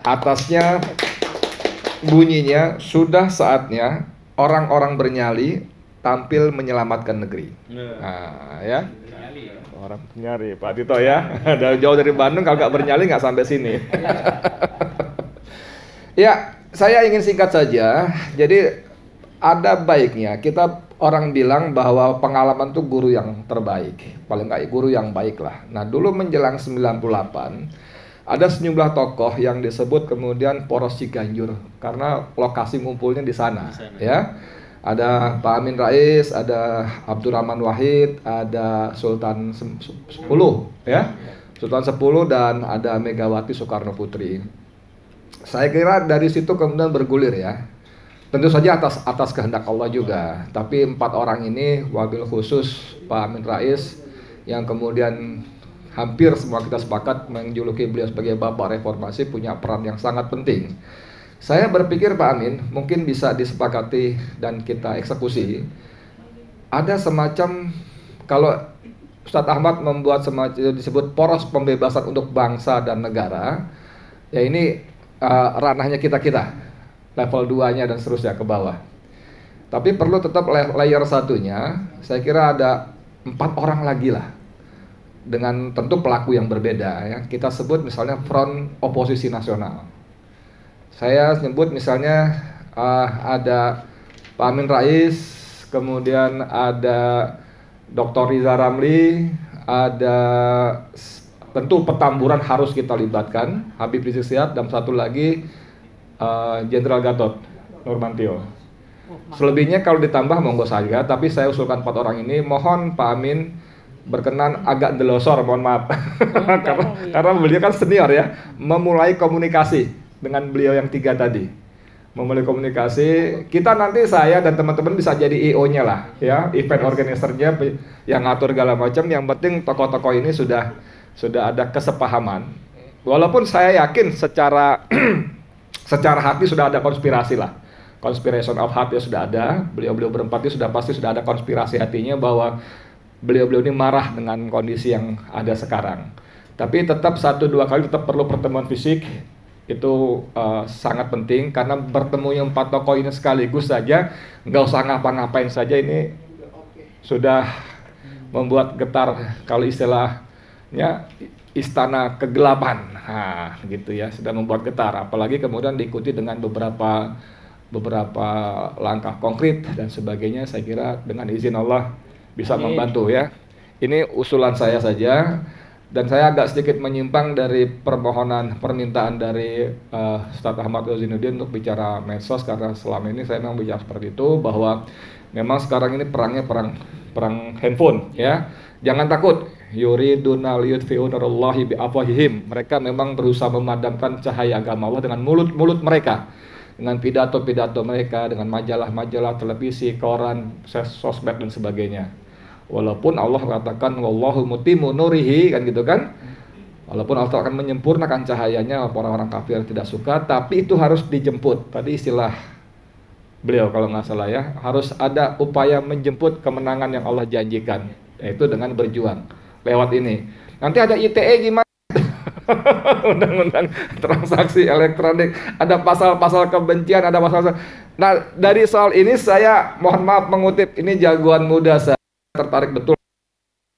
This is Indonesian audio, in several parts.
Atasnya bunyinya, sudah saatnya orang-orang bernyali tampil menyelamatkan negeri. Nah, ya. Orang bernyali, Pak Tito ya. Jauh dari Bandung, kalau nggak bernyali nggak sampai sini. Ya, saya ingin singkat saja. Jadi ada baiknya kita, orang bilang bahwa pengalaman itu guru yang terbaik, paling nggak guru yang baik lah. Nah, dulu menjelang 98 ada sejumlah tokoh yang disebut kemudian Poros Ciganjur karena lokasi ngumpulnya di sana, ya. Ada Pak Amin Rais, ada Abdurrahman Wahid, ada Sultan 10, ya. Sultan 10 dan ada Megawati Soekarno Putri. Saya kira dari situ kemudian bergulir, ya. Tentu saja atas kehendak Allah juga. Tapi empat orang ini, wabil khusus Pak Amin Rais yang kemudian hampir semua kita sepakat menjuluki beliau sebagai Bapak Reformasi, punya peran yang sangat penting. Saya berpikir Pak Amin mungkin bisa disepakati dan kita eksekusi. Ada semacam, kalau Ustadz Ahmad membuat semacam disebut poros pembebasan untuk bangsa dan negara, ya ini ranahnya kita-kita, level 2-nya dan seterusnya ke bawah. Tapi perlu tetap layer satunya, saya kira ada 4 orang lagi lah, dengan tentu pelaku yang berbeda, ya. Kita sebut misalnya Front Oposisi Nasional. Saya sebut misalnya ada Pak Amin Rais, kemudian ada Dr. Riza Ramli, ada tentu Petamburan harus kita libatkan, Habib Rizieq Syihab, dan satu lagi Jenderal Gatot Nurmantio. Selebihnya kalau ditambah monggo saja, tapi saya usulkan 4 orang ini, mohon Pak Amin berkenan agak delosor, mohon maaf. Karena beliau kan senior, ya, memulai komunikasi dengan beliau yang 3 tadi. Memulai komunikasi, kita nanti saya dan teman-teman bisa jadi EO-nya lah, ya, event organisernya yang ngatur segala macam. Yang penting tokoh-tokoh ini sudah ada kesepahaman. Walaupun saya yakin secara secara hati sudah ada konspirasi lah. Conspiration of heart ya sudah ada. Beliau-beliau berempat itu sudah pasti sudah ada konspirasi hatinya bahwa beliau-beliau ini marah dengan kondisi yang ada sekarang. Tapi tetap 1-2 kali tetap perlu pertemuan fisik. Itu sangat penting, karena bertemunya 4 tokoh ini sekaligus saja, nggak usah ngapa-ngapain saja, ini sudah membuat getar, kalau istilahnya istana kegelapan. Nah, gitu ya, sudah membuat getar. Apalagi kemudian diikuti dengan beberapa langkah konkret dan sebagainya. Saya kira dengan izin Allah bisa membantu, ya. Ini usulan saya saja, dan saya agak sedikit menyimpang dari permintaan dari Ustaz Ahmad Khozinudin untuk bicara medsos, karena selama ini saya memang bicara seperti itu, bahwa memang sekarang ini perangnya perang handphone, ya. Jangan takut, yuriduna liyudfi'u nurullahi bi'afwahihim. Mereka memang berusaha memadamkan cahaya agama Allah dengan mulut-mulut mereka, dengan pidato-pidato mereka, dengan majalah-majalah, televisi, koran, sosmed dan sebagainya. Walaupun Allah katakan wallahu mutimmu nurihi, kan gitu kan. Walaupun Allah akan menyempurnakan cahayanya orang-orang kafir yang tidak suka, tapi itu harus dijemput. Tadi istilah beliau kalau nggak salah, ya, harus ada upaya menjemput kemenangan yang Allah janjikan, yaitu dengan berjuang lewat ini. Nanti ada ITE gimana? Undang-undang transaksi elektronik, ada pasal-pasal kebencian, ada pasal-pasal. Nah, dari soal ini saya mohon maaf mengutip, ini jagoan muda saya, tertarik betul.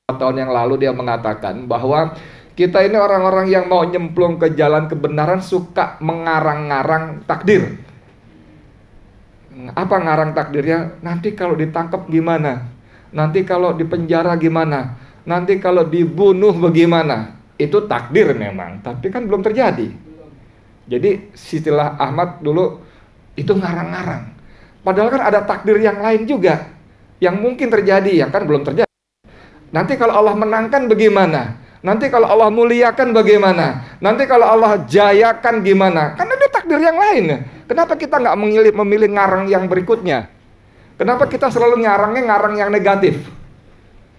4 tahun yang lalu dia mengatakan bahwa kita ini orang-orang yang mau nyemplung ke jalan kebenaran suka mengarang-ngarang takdir. Apa ngarang takdirnya? Nanti kalau ditangkap gimana? Nanti kalau dipenjara gimana? Nanti kalau dibunuh bagaimana? Itu takdir memang, tapi kan belum terjadi. Jadi istilah Ahmad dulu itu ngarang-ngarang. Padahal kan ada takdir yang lain juga, yang mungkin terjadi, yang kan belum terjadi. Nanti kalau Allah menangkan bagaimana? Nanti kalau Allah muliakan bagaimana? Nanti kalau Allah jayakan gimana? Kan ada takdir yang lain. Kenapa kita nggak memilih ngarang yang berikutnya? Kenapa kita selalu ngarang yang negatif?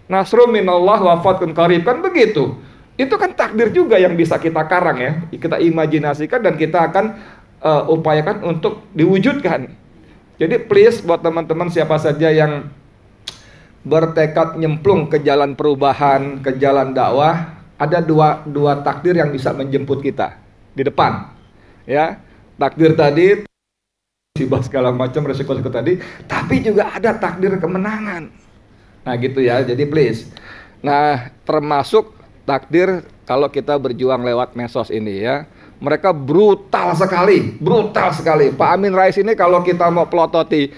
Nasrun minallah wa fathun qarib, kan begitu. Itu kan takdir juga yang bisa kita karang, ya. Kita imajinasikan dan kita akan upayakan untuk diwujudkan. Jadi please buat teman-teman siapa saja yang bertekad nyemplung ke jalan perubahan, ke jalan dakwah, ada dua takdir yang bisa menjemput kita di depan. ya, takdir tadi, musibah segala macam, resiko-resiko tadi, tapi juga ada takdir kemenangan. Nah gitu ya, jadi please. Nah termasuk takdir kalau kita berjuang lewat medsos ini ya. Mereka brutal sekali. Pak Amin Rais ini kalau kita mau pelototi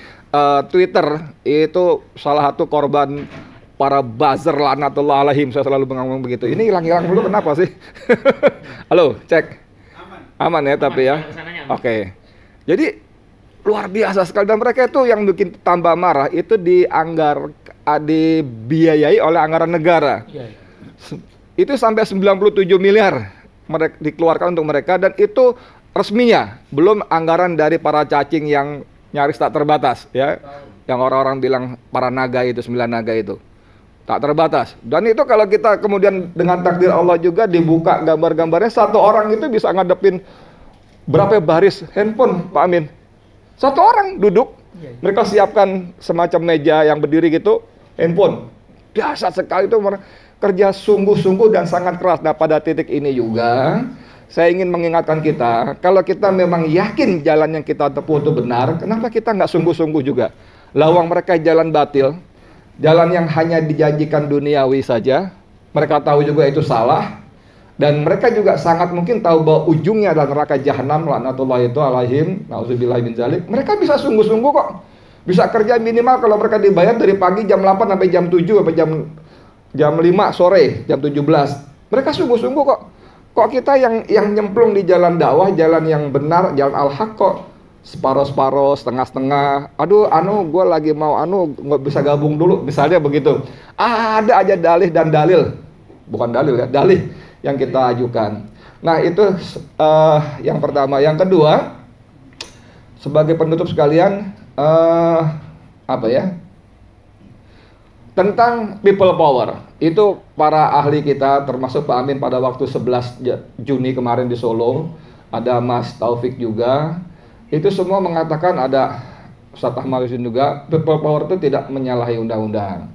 Twitter, itu salah satu korban para buzzer laknatullah alaihim. Saya selalu ngomong begitu. Ini hilang-hilang dulu kenapa sih? Halo, cek. Aman ya, aman, tapi ya. Oke. Okay. Jadi luar biasa sekali, dan mereka itu yang bikin tambah marah itu dibiayai oleh anggaran negara. Ya, ya. Itu sampai 97 miliar mereka dikeluarkan untuk mereka, dan itu resminya, belum anggaran dari para cacing yang nyaris tak terbatas ya. Yang orang-orang bilang para naga itu, 9 naga itu. Tak terbatas. Dan itu kalau kita kemudian dengan takdir Allah juga dibuka gambar-gambarnya, satu orang itu bisa ngadepin berapa baris handphone, Pak Amin. Satu orang duduk, mereka siapkan semacam meja yang berdiri gitu, handphone. Dahsyat sekali itu, kerja sungguh-sungguh dan sangat keras. Nah pada titik ini juga, saya ingin mengingatkan kita, kalau kita memang yakin jalan yang kita tempuh itu benar, kenapa kita nggak sungguh-sungguh juga? Lawang mereka jalan batil, jalan yang hanya dijanjikan duniawi saja, mereka tahu juga itu salah, dan mereka juga sangat mungkin tahu bahwa ujungnya adalah neraka jahanam, laknatullahi alaihim, na'udzubillahi min dzalik. Mereka bisa sungguh-sungguh kok. Bisa kerja minimal kalau mereka dibayar dari pagi jam 8 sampai jam 7 sampai jam 5 sore, jam 17. Mereka sungguh-sungguh kok. Kok kita yang nyemplung di jalan dakwah, jalan yang benar, jalan al-haq kok separoh-separoh, setengah-setengah. Aduh, gue lagi mau nggak bisa gabung dulu, misalnya begitu. Ada aja dalih dan dalil. Bukan dalil ya, dalih yang kita ajukan. Nah itu yang pertama. Yang kedua, sebagai penutup sekalian, apa ya, tentang people power. Itu para ahli kita, termasuk Pak Amin pada waktu 11 Juni kemarin di Solo, ada Mas Taufik juga, itu semua mengatakan, ada Satha Marwah juga, people power itu tidak menyalahi undang-undang,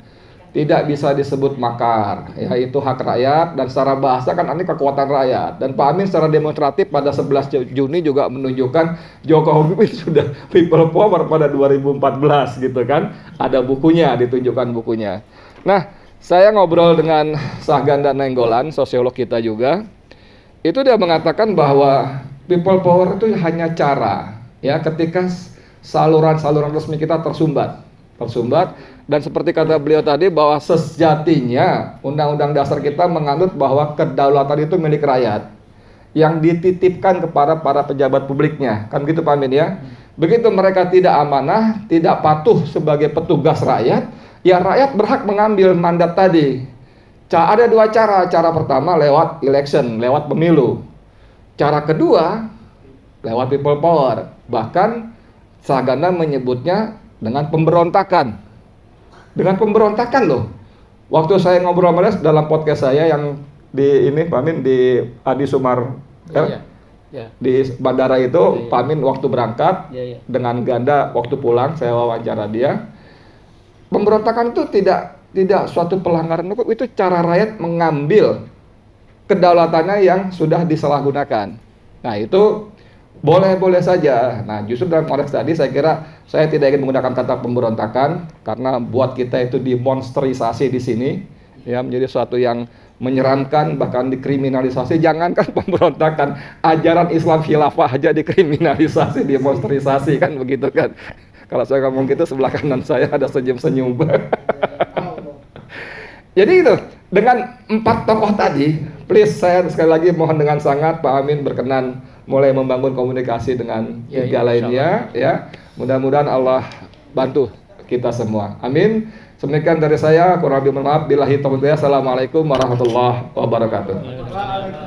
tidak bisa disebut makar, yaitu hak rakyat, dan secara bahasa kan ini kekuatan rakyat. Dan Pak Amin secara demonstratif pada 11 Juni juga menunjukkan Jokowi sudah people power pada 2014 gitu kan, ada bukunya, ditunjukkan bukunya. Nah, saya ngobrol dengan Sahgan dan Nenggolan, sosiolog kita juga, itu dia mengatakan bahwa people power itu hanya cara ya ketika saluran-saluran resmi kita tersumbat, dan seperti kata beliau tadi bahwa sejatinya undang-undang dasar kita menganut bahwa kedaulatan itu milik rakyat yang dititipkan kepada para pejabat publiknya, kan gitu Pak Amin ya. Begitu mereka tidak amanah, tidak patuh sebagai petugas rakyat, ya rakyat berhak mengambil mandat tadi. Ada dua cara. Cara pertama lewat election, lewat pemilu. Cara kedua lewat people power. Bahkan Sahgana menyebutnya dengan pemberontakan. Dengan pemberontakan loh. Waktu saya ngobrol sama dalam podcast saya yang di ini, Pak Amin, di Adi Sumar, di bandara itu, Pak Amin waktu berangkat, dengan ganda waktu pulang, saya wawancara dia. Pemberontakan itu tidak suatu pelanggaran hukum, itu cara rakyat mengambil kedaulatannya yang sudah disalahgunakan. Nah itu boleh-boleh saja. Nah justru dalam konteks tadi saya kira saya tidak ingin menggunakan kata pemberontakan, karena buat kita itu dimonsterisasi di sini ya, menjadi suatu yang menyeramkan, bahkan dikriminalisasi. Jangankan pemberontakan, ajaran Islam khilafah aja dikriminalisasi, dimonsterisasi, kan begitu kan. Kalau saya ngomong gitu sebelah kanan saya ada senyum-senyum. Jadi itu dengan 4 tokoh tadi, please saya sekali lagi mohon dengan sangat Pak Amin berkenan mulai membangun komunikasi dengan tiga lainnya ya. Mudah-mudahan Allah bantu kita semua. Amin. Demikian dari saya, kurang lebih mohon maaf, billahi taufiq. Assalamualaikum warahmatullahi wabarakatuh.